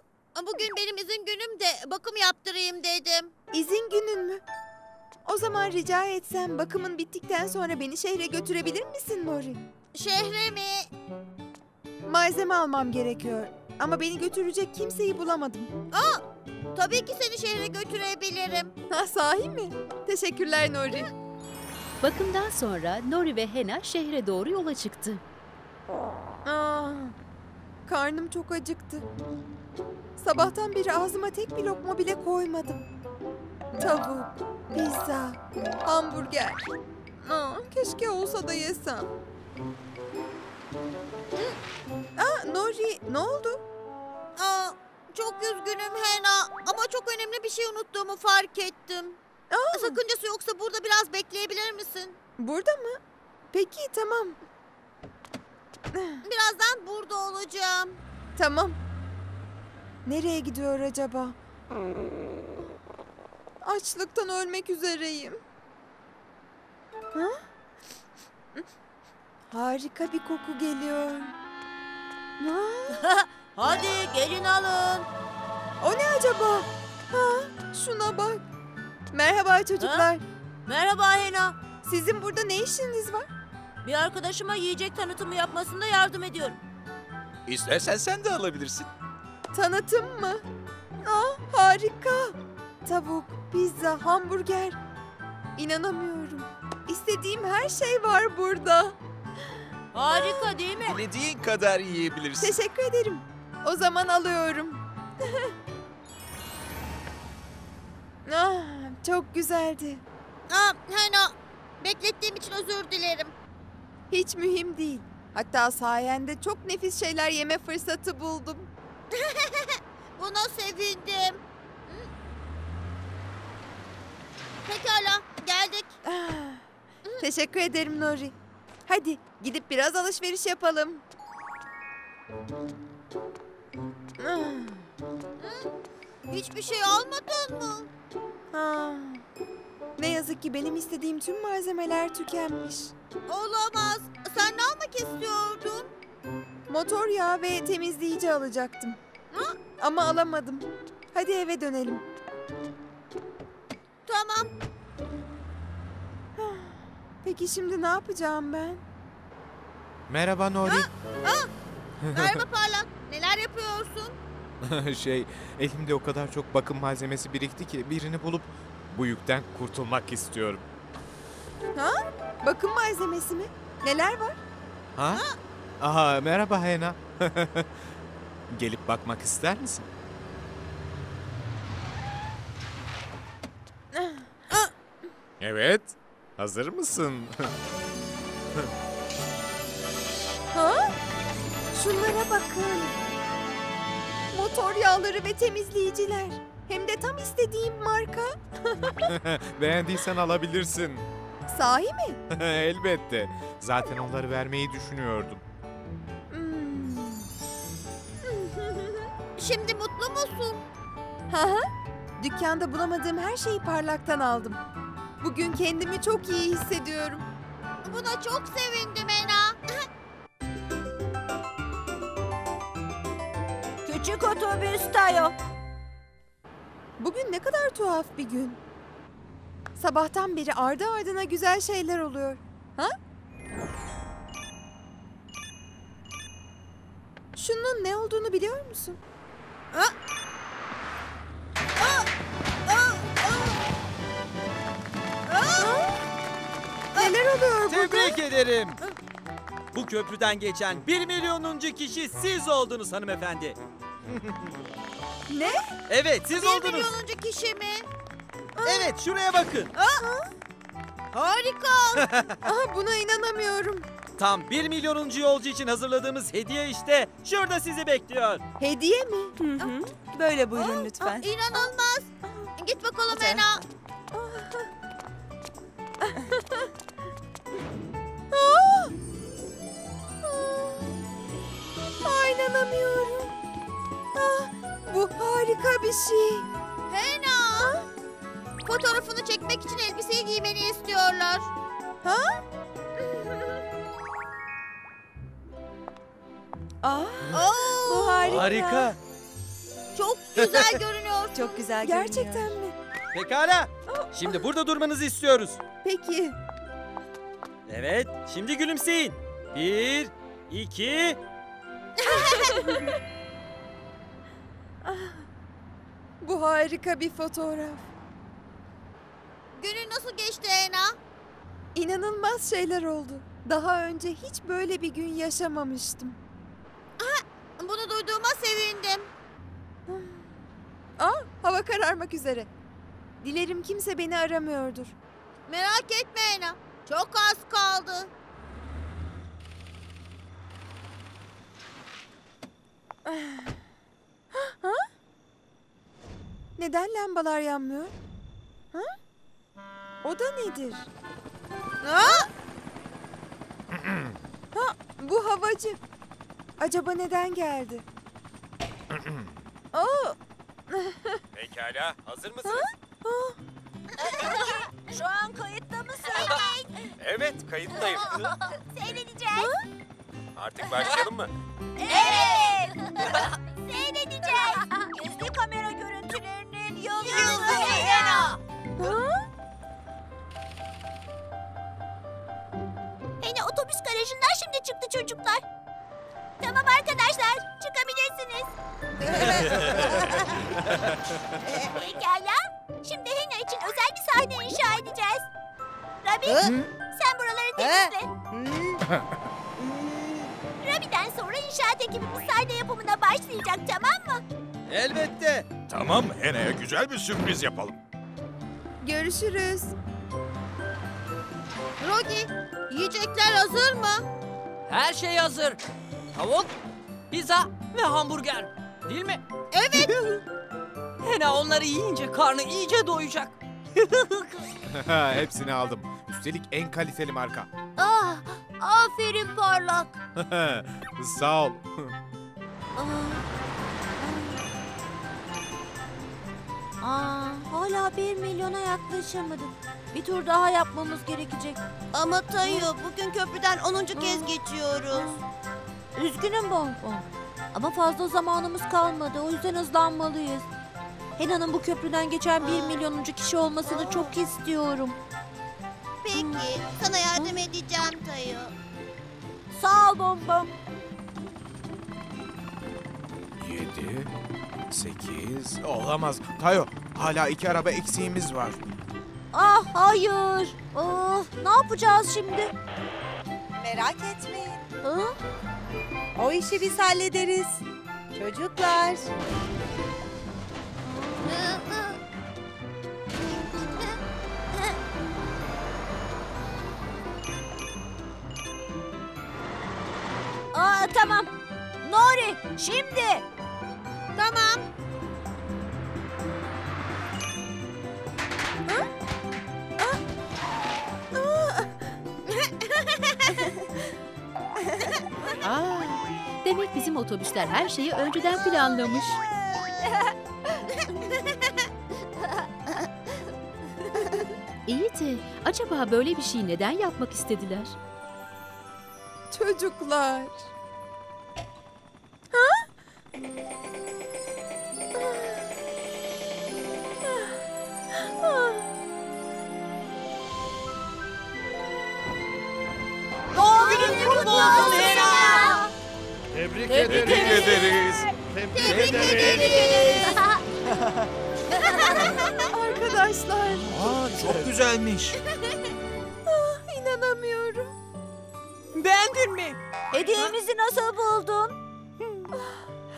bugün benim izin günüm de bakım yaptırayım dedim. İzin günün mü? O zaman rica etsem bakımın bittikten sonra beni şehre götürebilir misin Nuri? Şehre mi? Malzeme almam gerekiyor ama beni götürecek kimseyi bulamadım. Aa, tabii ki seni şehre götürebilirim. Ha, sahi mi? Teşekkürler Nuri. Bakımdan sonra Nuri ve Hana şehre doğru yola çıktı. Aa, karnım çok acıktı. Sabahtan beri ağzıma tek bir lokma bile koymadım. Tavuk, pizza, hamburger. Aa, keşke olsa da yesem. Aa, Nuri, ne oldu? Aa, çok üzgünüm Hana ama çok önemli bir şey unuttuğumu fark ettim. Aa. Sakıncası yoksa burada biraz bekleyebilir misin? Burada mı? Peki, tamam. Birazdan burada olacağım. Tamam. Nereye gidiyor acaba? Açlıktan ölmek üzereyim. Ha? Harika bir koku geliyor. Hadi gelin alın. O ne acaba? Ha, şuna bak. Merhaba çocuklar. Ha? Merhaba Hana. Sizin burada ne işiniz var? Bir arkadaşıma yiyecek tanıtımı yapmasında yardım ediyorum. İstersen sen de alabilirsin. Tanıtım mı? Aa, harika. Tavuk, pizza, hamburger. İnanamıyorum. İstediğim her şey var burada. Harika ha. Değil mi? Dilediğin kadar yiyebilirsin. Teşekkür ederim. O zaman alıyorum. Ah, çok güzeldi. Ah, Hana, beklettiğim için özür dilerim. Hiç mühim değil. Hatta sayende çok nefis şeyler yeme fırsatı buldum. Buna sevindim. Pekala, geldik. Ah, teşekkür ederim Nuri. Hadi gidip biraz alışveriş yapalım. Ah. Hiçbir şey almadın mı? Ha. Ne yazık ki benim istediğim tüm malzemeler tükenmiş. Olamaz. Sen ne almak istiyordun? Motor yağı ve temizleyici alacaktım. Ha? Ama alamadım. Hadi eve dönelim. Tamam. Peki şimdi ne yapacağım ben? Merhaba Nuri. Ha? Ha? Merhaba Pala. Neler yapıyorsun? Şey, elimde o kadar çok bakım malzemesi birikti ki birini bulup bu yükten kurtulmak istiyorum. Ha? Bakım malzemesi mi? Neler var? Ha? Ha? Aha, merhaba Hana. Gelip bakmak ister misin? Evet. Hazır mısın? Ha? Şunlara bakın. Motor yağları ve temizleyiciler. Hem de tam istediğim marka. Beğendiysen alabilirsin. Sahi mi? Elbette. Zaten onları vermeyi düşünüyordum. Hmm. Şimdi mutlu musun? Ha ha. Dükkanda bulamadığım her şeyi Parlak'tan aldım. Bugün kendimi çok iyi hissediyorum. Buna çok sevindim Ena. Küçük otobüs Tayo. Bugün ne kadar tuhaf bir gün. Sabahtan beri ardı ardına güzel şeyler oluyor. Ha? Şunun ne olduğunu biliyor musun? Ha? Ha? Ha? Ha? Ha? Neler oluyor burada? Tebrik ederim. Bu köprüden geçen bir milyonuncu kişi siz oldunuz hanımefendi. Ne? Evet, siz oldunuz. Bir milyonuncu kişi mi? Evet, şuraya bakın. Aa, harika. Aa, buna inanamıyorum. Tam bir milyonuncu yolcu için hazırladığımız hediye işte şurada sizi bekliyor. Hediye mi? Hı hı. Böyle buyurun aa, lütfen. Aa, inanılmaz. Aa. Git bakalım Ena. İnanamıyorum. Ah, bu harika bir şey. Hana. Ha? Fotoğrafını çekmek için elbiseyi giymeni istiyorlar. Ha? Ah, oh, bu harika. Harika. Çok güzel görünüyor. Çok güzel görünüyor. Gerçekten mi? Pekala. Şimdi burada durmanızı istiyoruz. Peki. Evet, şimdi gülümseyin. Bir, iki... Ah, bu harika bir fotoğraf. Günün nasıl geçti Ena? İnanılmaz şeyler oldu. Daha önce hiç böyle bir gün yaşamamıştım. Ah, bunu duyduğuma sevindim. Ah, hava kararmak üzere. Dilerim kimse beni aramıyordur. Merak etme Ena. Çok az kaldı. Ha? Neden lambalar yanmıyor? Ha? O da nedir? Ha? Ha, bu havacı. Acaba neden geldi? Oh. Pekala, hazır mısınız? Ha? Ha? Şu an kayıtta başladığımı söyleyin. Evet, kayıttayım. Seyredeceğiz. Artık başlayalım mı? Evet. Seyredeceğiz. Gizli kamera görüntülerinin yıldızı Ena. Ena otobüs garajından şimdi çıktı çocuklar. Tamam arkadaşlar, çıkabilirsiniz. Pekala, şimdi Hana için özel bir sahne inşa edeceğiz. Rogi, sen buraları temizle. Rogi'den sonra inşaat ekibimiz sahne yapımına başlayacak, tamam mı? Elbette. Tamam, Hana'ya güzel bir sürpriz yapalım. Görüşürüz. Rogi, yiyecekler hazır mı? Her şey hazır. Tavuk, pizza ve hamburger. Değil mi? Evet. Hana onları yiyince karnı iyice doyacak. Hepsini aldım. Üstelik en kaliteli marka. Ah, aferin Parlak. Sağ ol. Aa, aa, hala bir milyona yaklaşamadım. Bir tur daha yapmamız gerekecek. Ama Tayo, bugün köprüden onuncu kez geçiyoruz. Üzgünüm Bonbon. Ama fazla zamanımız kalmadı. O yüzden hızlanmalıyız. Hana'nın bu köprüden geçen bir milyonuncu kişi olmasını çok istiyorum. Peki. Sana yardım edeceğim Tayo. Sağ ol Bonbon. Yedi, sekiz... Olamaz. Tayo, hala iki araba eksiğimiz var. Ah hayır. Oh, ne yapacağız şimdi? Merak etmeyin. Ha? O işi biz hallederiz. Çocuklar. Aa, tamam. Nuri, şimdi. Tamam. Ha? Ha? Aa, demek bizim otobüsler her şeyi önceden planlamış. İyi de acaba böyle bir şeyi neden yapmak istediler? Çocuklar. Ha? Doğum günün kutlu olsun Hana. Tebrik ederiz. Tebrik ederiz. Tebrik ederiz. Arkadaşlar. Aa, çok güzelmiş. Ah, inanamıyorum. Beğendin mi? Hediyemizi nasıl buldun?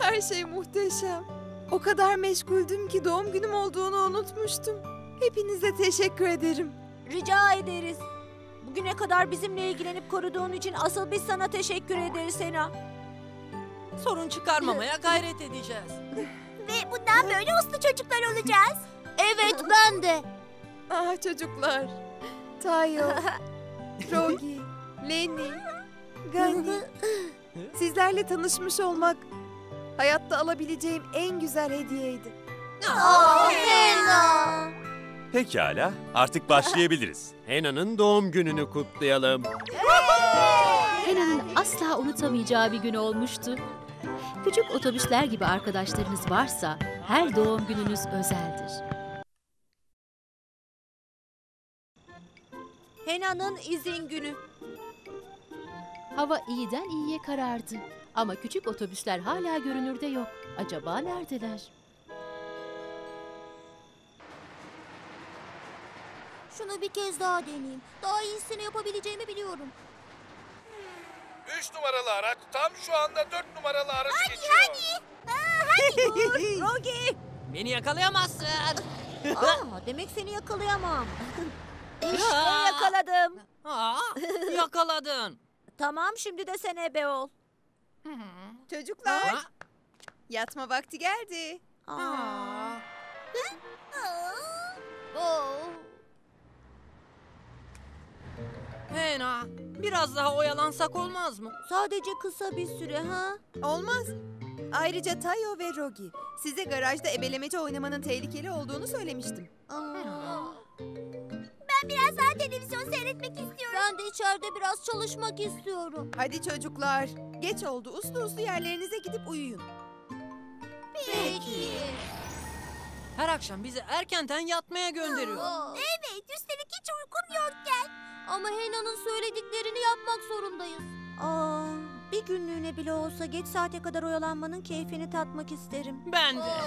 Her şey muhteşem. O kadar meşguldüm ki doğum günüm olduğunu unutmuştum. Hepinize teşekkür ederim. Rica ederiz. Bugüne kadar bizimle ilgilenip koruduğun için asıl biz sana teşekkür ederiz Hana. Sorun çıkarmamaya gayret edeceğiz. Ve bundan böyle uslu çocuklar olacağız. Evet, ben de. Ah çocuklar. Tayo, Rogi, Lani, Gani. Sizlerle tanışmış olmak hayatta alabileceğim en güzel hediyeydi. Oh, Hana! Pekala, artık başlayabiliriz. Hana'nın doğum gününü kutlayalım. Hana'nın asla unutamayacağı bir gün olmuştu. Küçük otobüsler gibi arkadaşlarınız varsa her doğum gününüz özeldir. Hana'nın izin günü. Hava iyiden iyiye karardı. Ama küçük otobüsler hala görünürde yok. Acaba neredeler? Şunu bir kez daha deneyeyim. Daha iyisini yapabileceğimi biliyorum. Üç numaralı araç tam şu anda dört numaralı aracı hadi, geçiyor. Hadi hadi. Hadi dur. Rogi. Beni yakalayamazsın. Aa, demek seni yakalayamam. İşte yakaladım. Aa, yakaladın. Tamam, şimdi de sen ebe ol. Çocuklar, aa, yatma vakti geldi. Aa. Aa. Oh. Hana, biraz daha oyalansak olmaz mı? Sadece kısa bir süre ha? Olmaz. Ayrıca Tayo ve Rogi, size garajda ebelemece oynamanın tehlikeli olduğunu söylemiştim. Aa. Ben biraz daha deneyim. televizyon seyretmek istiyorum. Ben de içeride biraz çalışmak istiyorum. Hadi çocuklar, geç oldu. Uslu uslu yerlerinize gidip uyuyun. Peki. Her akşam bizi erkenden yatmaya gönderiyor. Evet, üstelik hiç uykum yokken. Ama Hena'nın söylediklerini yapmak zorundayız. Aa, bir günlüğüne bile olsa geç saate kadar oyalanmanın keyfini tatmak isterim. Ben de. Aa.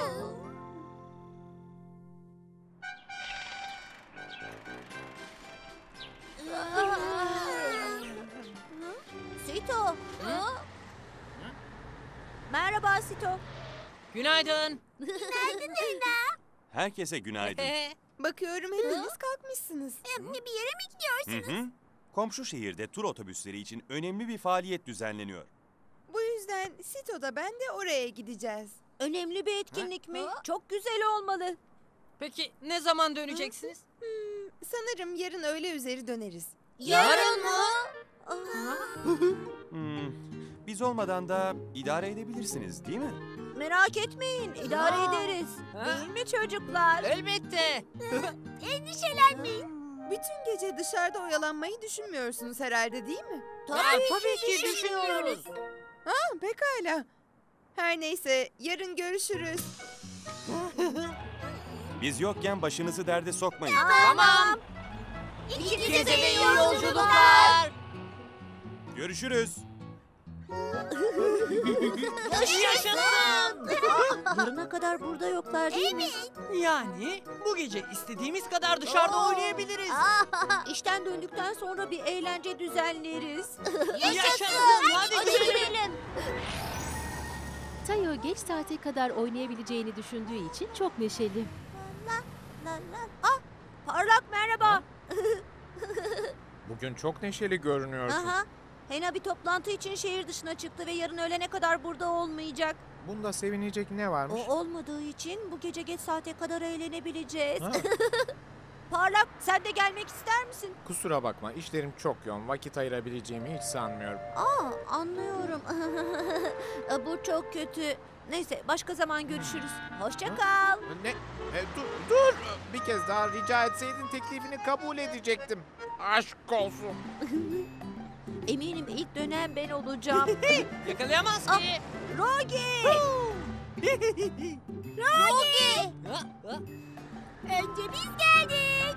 Sito. Merhaba Sito. Günaydın. Günaydın Ena. Herkese günaydın. Bakıyorum hepiniz kalkmışsınız. Bir yere mi gidiyorsunuz? Hı hı. Komşu şehirde tur otobüsleri için önemli bir faaliyet düzenleniyor. Bu yüzden Sito da ben de oraya gideceğiz. Önemli bir etkinlik ha? mi? Ha? Çok güzel olmalı. Peki ne zaman döneceksiniz? Hı hı. Sanırım yarın öğle üzeri döneriz. Yarın mı? hmm, biz olmadan da idare edebilirsiniz değil mi? Merak etmeyin, idare Aa, ederiz. Ha? Değil mi çocuklar? Elbette. Endişelenmeyin. Bütün gece dışarıda oyalanmayı düşünmüyorsunuz herhalde değil mi? Tabii, Tabii ki düşünüyoruz. Ha, pekala. Her neyse, yarın görüşürüz. Biz yokken başınızı derde sokmayın. Tamam. tamam. İkinize de iyi yolculuklar. Görüşürüz. Yaşasın. Yarına kadar burada yoklar değil mi? Yani bu gece istediğimiz kadar dışarıda Oo. oynayabiliriz. İşten döndükten sonra bir eğlence düzenleriz. Yaşasın. Yaşasın. Hadi, Hadi gidelim. Tayo geç saate kadar oynayabileceğini düşündüğü için çok neşeli. Ah, Parlak merhaba. Bugün çok neşeli görünüyorsun. Aha. Hana bir toplantı için şehir dışına çıktı ve yarın öğlene kadar burada olmayacak. Bunda sevinecek ne varmış? O olmadığı için bu gece geç saate kadar eğlenebileceğiz. Parlak, sen de gelmek ister misin? Kusura bakma, işlerim çok yoğun. Vakit ayırabileceğimi hiç sanmıyorum. Aa, anlıyorum. Bu çok kötü. Neyse, başka zaman görüşürüz. Hoşça kal. Ne? E, dur, dur. Bir kez daha rica etseydin teklifini kabul edecektim. Aşk olsun. Eminim ilk dönem ben olacağım. Yakalayamaz ki. Aa, Rogi! Rogi! Rogi! Önce biz geldik.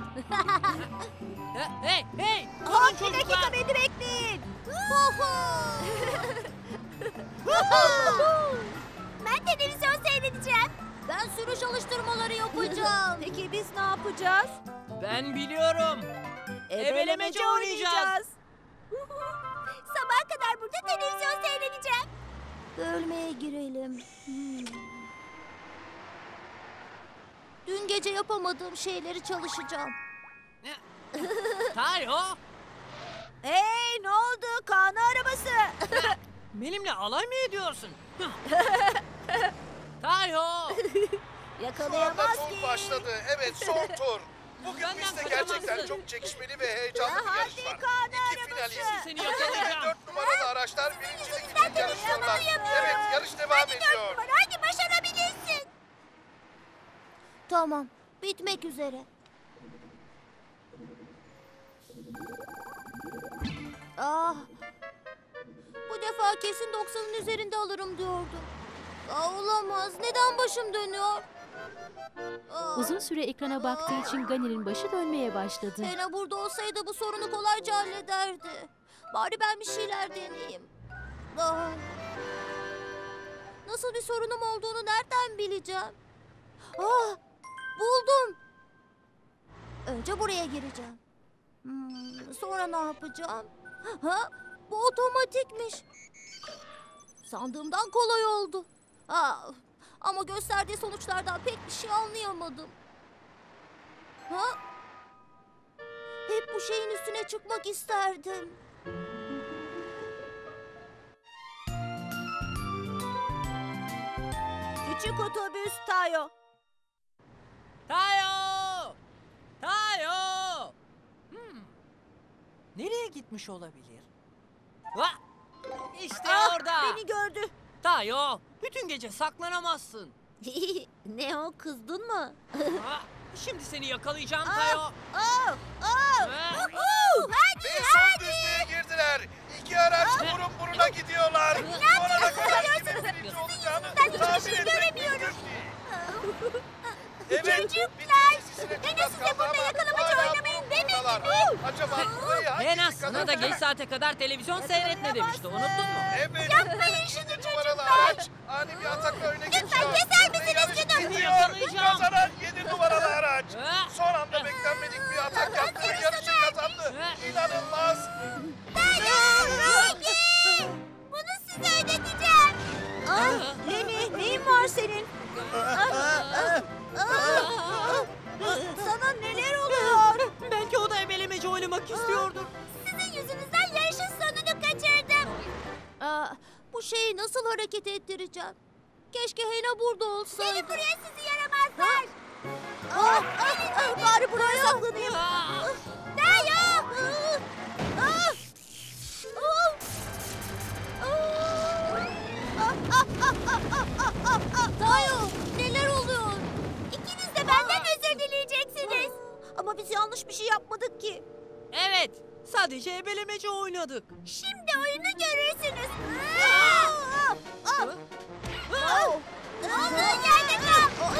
Hey, hey! Durun çocuklar. Bir dakika beni bekleyin. Ben televizyon seyredeceğim. Ben sürüş alıştırmaları yapacağım. Peki biz ne yapacağız? Ben biliyorum. Ebelemece oynayacağız. Sabaha kadar burada televizyon seyredeceğim. Bölmeye girelim. Hmm. Dün gece yapamadığım şeyleri çalışacağım. Tayo! Hey, ne oldu? Kaan'ın arabası. Benimle alay mı ediyorsun? Tayo! Yakalayamaz ki. Tur başladı. Evet, son tur. Bugün bizde gerçekten çok çekişmeli ve heyecanlı bir yarış var. İki finalist. Seni yakalayacağım. Dört numaralı araçlar birincilik için yarışıyorlar. Evet, yarış devam ediyor. Hadi başarabilirsin. Tamam, bitmek üzere. Ah, bu defa kesin doksanın üzerinde alırım diyordum. Aa, olamaz, neden başım dönüyor? Aa, Uzun süre ekrana baktığı aa. için Gani'nin başı dönmeye başladı. Hana burada olsaydı bu sorunu kolayca hallederdi. Bari ben bir şeyler deneyeyim. Aa, nasıl bir sorunum olduğunu nereden bileceğim? Ah, buldum. Önce buraya gireceğim. Hmm, sonra ne yapacağım? Ha, bu otomatikmiş. Sandığımdan kolay oldu. Ah, ama gösterdiği sonuçlardan pek bir şey anlayamadım. Ha? Hep bu şeyin üstüne çıkmak isterdim. Küçük otobüs Tayo. Tayo! Tayo! Hmm. Nereye gitmiş olabilir? Ha! İşte ah, orada. Beni gördü. Tayo, bütün gece saklanamazsın. Ne o, kızdın mı? Şimdi seni yakalayacağım Tayo. Oh, oh, oh. Hadi, hadi. Ve son düzlüğe girdiler. İki araç oh. burun buruna gidiyorlar. Sonuna kadar kimin birinci olacağını tahmin etmek mümkün değil. Evet, Ena size burada yakalamaca oynamayın demeyin mi? Acaba burayı hangi Ena sana da geç saate kadar televizyon seyretme demişti. Unuttun mu? Evet. Yapmayın şunu çocuklar. Ani bir atakla öne geçiyor. Lütfen keser misiniz canım? Gidiyor. Kazanan yedi numaralı araç. Son anda beklenmedik bir atak yaptı ve yarışı kazandı. İnanılmaz. Tayo, Rogi. Bunu size ödeteceğim. Lani, neyin var senin? Sana neler oluyor? Belki o da ebelemece oynamak istiyordur. Sizin yüzünüzden yarışın sonunu kaçırdım. Aa, bu şeyi nasıl hareket ettireceğim? Keşke Hana burada olsaydı. Gelin buraya sizi yaramazlar. Aa, aa, bari buraya saklanayım. Tayo! Tayo, neler oluyor? İkiniz de benden özür dileyeceksiniz. Ama biz yanlış bir şey yapmadık ki. Evet, sadece ebelemece oynadık. Şimdi oyunu görürsünüz. Olduğun yerde kal.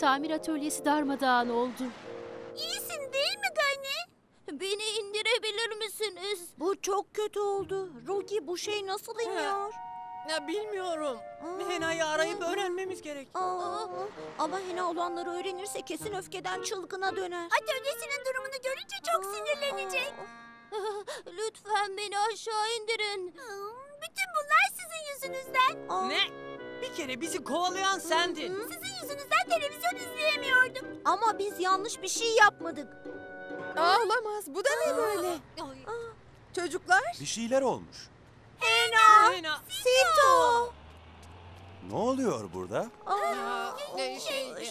Tamir atölyesi darmadağın oldu. İyisin değil mi Gani? Beni indirebilir misiniz? Bu çok kötü oldu. Rogi, bu şey nasıl iniyor? Ya bilmiyorum. Hena'yı arayıp öğrenmemiz gerek. Aa, ama Hana olanları öğrenirse kesin öfkeden çılgına döner. Atölyesinin durumunu görünce çok sinirlenecek. Lütfen beni aşağı indirin. Bütün bunlar sizin yüzünüzden. Aa. Ne? Bir kere bizi kovalayan sendin. Hı hı. Sizin yüzünüzden televizyon izleyemiyordum. Ama biz yanlış bir şey yapmadık. Aa, olamaz. Bu da Aa. ne böyle? Aa. Çocuklar? Bir şeyler olmuş. Hana! Hana. Sito! Ne oluyor burada? Aa, Aa, şey, şey, şey,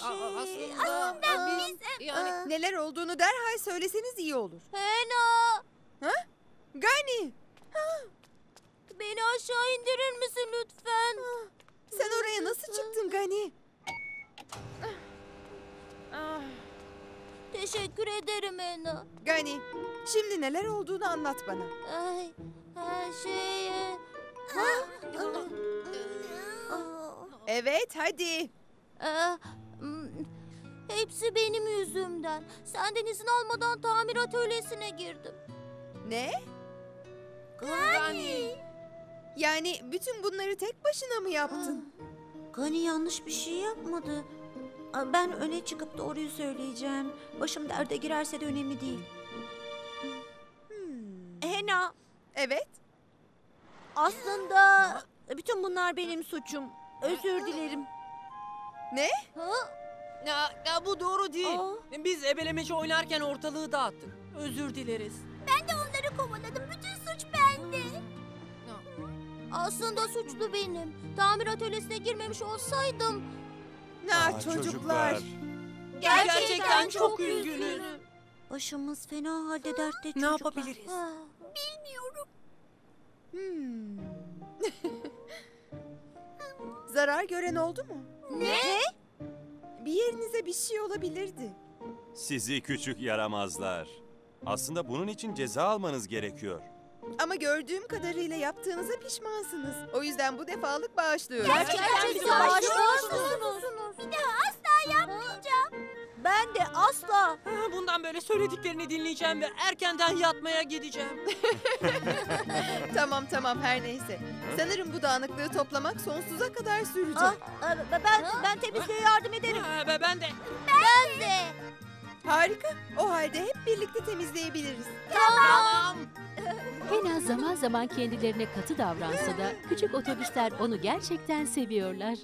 aslında Aa. biz... Yani Aa. neler olduğunu derhal söyleseniz iyi olur. Hana! Ha? Gani! Ha. Beni aşağı indirir misin lütfen? Ha. Sen oraya nasıl çıktın Gani? Teşekkür ederim Ena. Gani, şimdi neler olduğunu anlat bana. Ay, her şey... Evet, hadi. Hepsi benim yüzümden. Senden izin almadan tamir atölyesine girdim. Ne? Gani! Yani bütün bunları tek başına mı yaptın? Gani yanlış bir şey yapmadı. Ben öne çıkıp doğruyu söyleyeceğim. Başım derde girerse de önemli değil. Hmm. Hana. Evet. Aslında bütün bunlar benim suçum. Özür dilerim. Ne? Ha? Ya, ya bu doğru değil. Aa. Biz ebelemeci oynarken ortalığı dağıttık. Özür dileriz. Ben de onları kovaladım. Bütün suç bende. Aslında suçlu benim. Tamir atölyesine girmemiş olsaydım. Ne çocuklar. çocuklar. Gerçekten, Gerçekten çok üzgünüm. Başımız fena halde dertte çocuklar. Ne yapabiliriz? Ha. Bilmiyorum. Hmm. Zarar gören oldu mu? Ne? Bir yerinize bir şey olabilirdi. Sizi küçük yaramazlar. Aslında bunun için ceza almanız gerekiyor. Ama gördüğüm kadarıyla yaptığınıza pişmansınız. O yüzden bu defalık bağışlıyorum. Gerçekten bizi bağışlıyorsunuz. Bir daha asla yapmayacağım. Ben de asla. Bundan böyle söylediklerini dinleyeceğim ve erkenden yatmaya gideceğim. Tamam tamam, her neyse. Sanırım bu dağınıklığı toplamak sonsuza kadar sürecek. Aa, ben ben temizliğe yardım ederim. Aa, ben de. Ben de. Harika. O halde hep birlikte temizleyebiliriz. Tamam. tamam. Hana zaman zaman kendilerine katı davransa da küçük otobüsler onu gerçekten seviyorlar.